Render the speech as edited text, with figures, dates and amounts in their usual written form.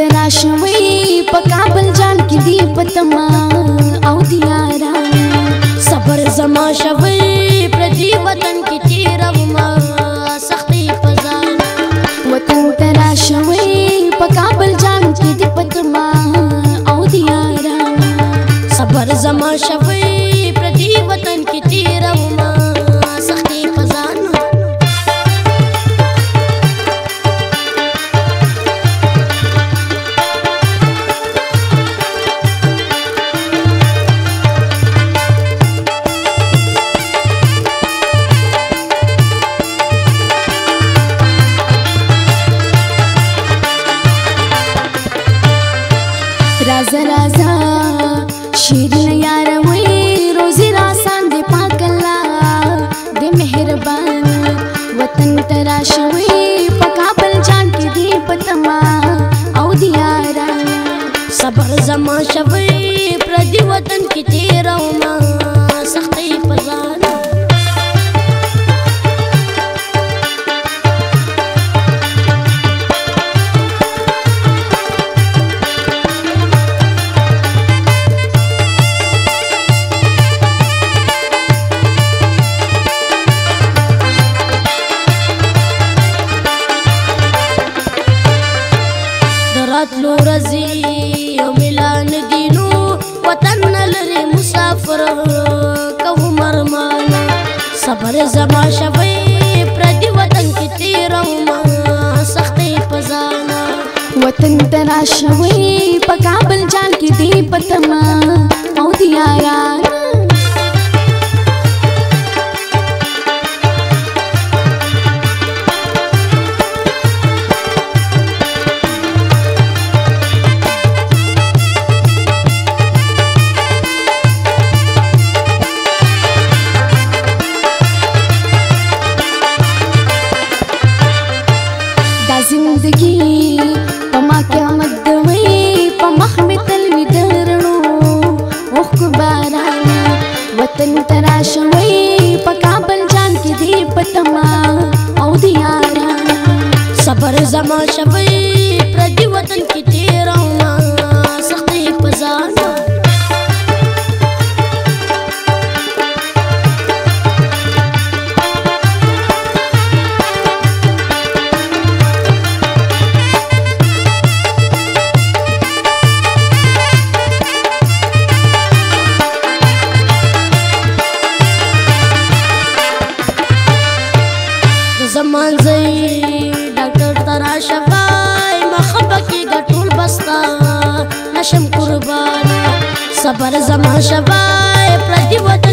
तराशा वयी पकाबल जान की दीप तमाम औ दियारा सबर जमा शवई प्रति वतन की चीरव मा सख्ती फजा वतन तराशा वयी पकाबल जान की दीप तमाम औ दियारा सबर जमा शवई प्रति वतन की चीरव मा सख्ती फजा राजा राजा शीरन यार वही रोजी रासान दे पाकला दे मेहरबान वतन तराशा वयी पकाबल जान की दीप तमाम औ दियारा सबर जमा शवई प्रति वतन की चीरव मा सख्ती फजा लो रजी मिलान दीनो वतन लरे मुसाफिर कहू मरमाना सबर जमा शवई प्रति वतन की चीरव मा सख्ती फजाना वतन तराशा वयी पकाबल जान की दीप तमाम औ दियारा जिंदगी पमा क्या मत वयी पमह में तलवी धरणो ओख बारा वतन तराशा वयी पकाबल जान की दीप तमाम औ दियारा सबर जमा शवई प्रति वतन की चीरव मा सख्ती फजाना डॉक्टर तराशा वाई मखबकी गटूल बस्ता नशम कुर्बान सबर जमा शबाई प्रति वतन